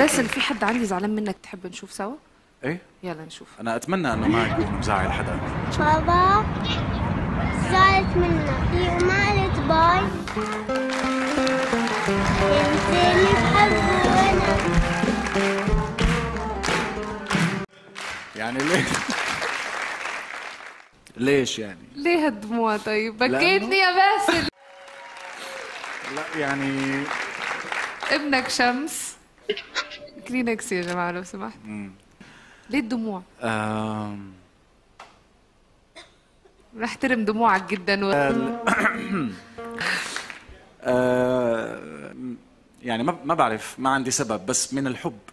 باسل، في حد عندي زعلان منك تحب نشوف سوا؟ ايه يلا نشوف. انا اتمنى انه ما يكون مزعل حدا. بابا زعلت منك وما قالت باي. انت اللي بحبه وانا يعني ليش يعني؟ ليه هالدموع طيب؟ بكيتني يا باسل. لا يعني ابنك شمس كلينكس يا جماعة لو سمحت. ليه الدموع؟ نحترم دموعك جدا و... يعني ما بعرف، ما عندي سبب، بس من الحب